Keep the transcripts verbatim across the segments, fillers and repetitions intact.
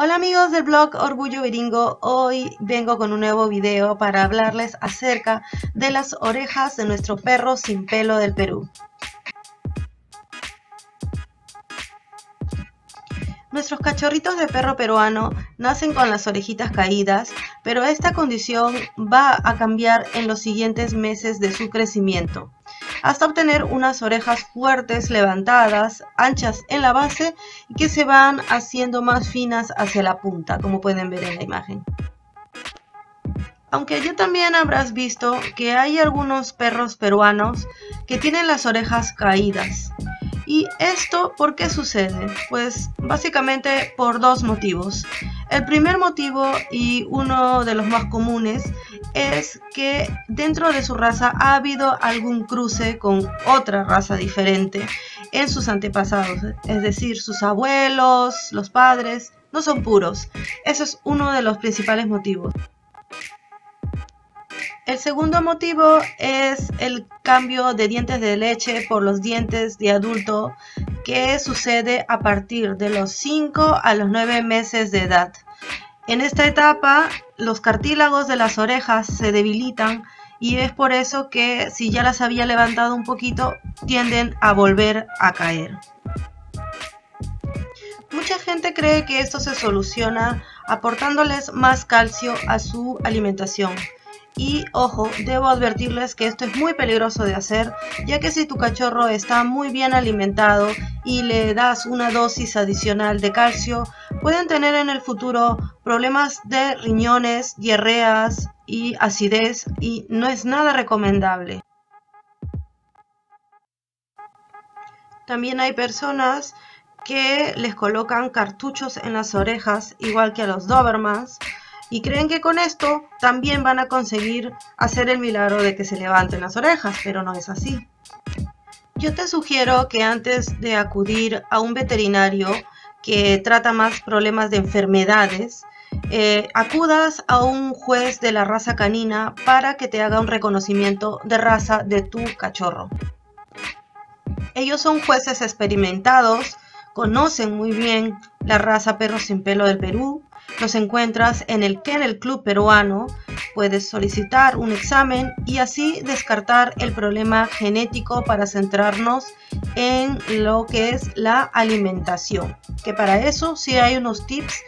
Hola amigos del blog Orgullo Viringo, hoy vengo con un nuevo video para hablarles acerca de las orejas de nuestro perro sin pelo del Perú. Nuestros cachorritos de perro peruano nacen con las orejitas caídas, pero esta condición va a cambiar en los siguientes meses de su crecimiento, hasta obtener unas orejas fuertes, levantadas, anchas en la base y que se van haciendo más finas hacia la punta, como pueden ver en la imagen. Aunque ya también habrás visto que hay algunos perros peruanos que tienen las orejas caídas. ¿Y esto por qué sucede? Pues básicamente por dos motivos. El primer motivo, y uno de los más comunes, es que dentro de su raza ha habido algún cruce con otra raza diferente en sus antepasados, es decir, sus abuelos, los padres, no son puros. Ese es uno de los principales motivos. El segundo motivo es el cambio de dientes de leche por los dientes de adulto que sucede a partir de los cinco a los nueve meses de edad. En esta etapa los cartílagos de las orejas se debilitan y es por eso que si ya las había levantado un poquito tienden a volver a caer. Mucha gente cree que esto se soluciona aportándoles más calcio a su alimentación. Y ojo, debo advertirles que esto es muy peligroso de hacer, ya que si tu cachorro está muy bien alimentado y le das una dosis adicional de calcio, pueden tener en el futuro problemas de riñones, diarreas y acidez, y no es nada recomendable. También hay personas que les colocan cartuchos en las orejas, igual que a los Dobermans, y creen que con esto también van a conseguir hacer el milagro de que se levanten las orejas, pero no es así. Yo te sugiero que antes de acudir a un veterinario que trata más problemas de enfermedades, eh, acudas a un juez de la raza canina para que te haga un reconocimiento de raza de tu cachorro. Ellos son jueces experimentados, conocen muy bien la raza perro sin pelo del Perú. Los encuentras en el Kennel Club Peruano, puedes solicitar un examen y así descartar el problema genético para centrarnos en lo que es la alimentación, que para eso sí hay unos tips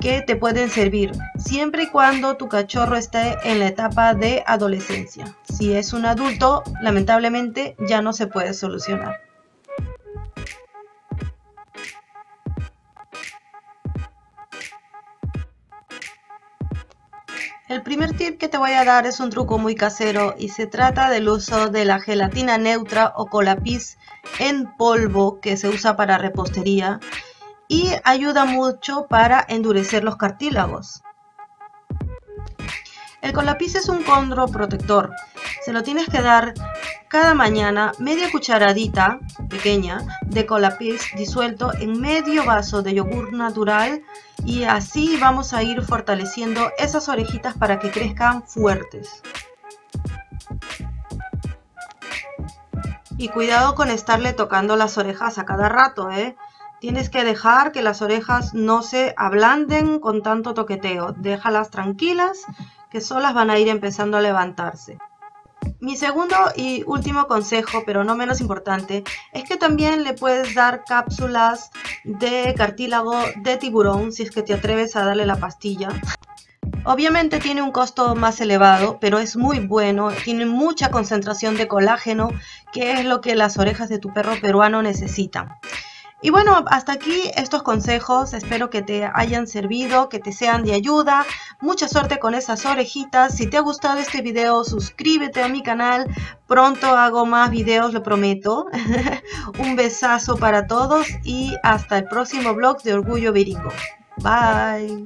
que te pueden servir, siempre y cuando tu cachorro esté en la etapa de adolescencia. Si es un adulto, lamentablemente ya no se puede solucionar. El primer tip que te voy a dar es un truco muy casero y se trata del uso de la gelatina neutra o colapis en polvo que se usa para repostería y ayuda mucho para endurecer los cartílagos. El colapis es un condro protector, se lo tienes que dar cada mañana media cucharadita pequeña de colapis disuelto en medio vaso de yogur natural y así vamos a ir fortaleciendo esas orejitas para que crezcan fuertes. Y cuidado con estarle tocando las orejas a cada rato, ¿eh? Tienes que dejar que las orejas no se ablanden con tanto toqueteo, déjalas tranquilas que solas van a ir empezando a levantarse. Mi segundo y último consejo, pero no menos importante, es que también le puedes dar cápsulas de cartílago de tiburón si es que te atreves a darle la pastilla. Obviamente tiene un costo más elevado, pero es muy bueno, tiene mucha concentración de colágeno, que es lo que las orejas de tu perro peruano necesitan. Y bueno, hasta aquí estos consejos, espero que te hayan servido, que te sean de ayuda, mucha suerte con esas orejitas, si te ha gustado este video suscríbete a mi canal, pronto hago más videos, lo prometo, un besazo para todos y hasta el próximo vlog de Orgullo Viringo, bye.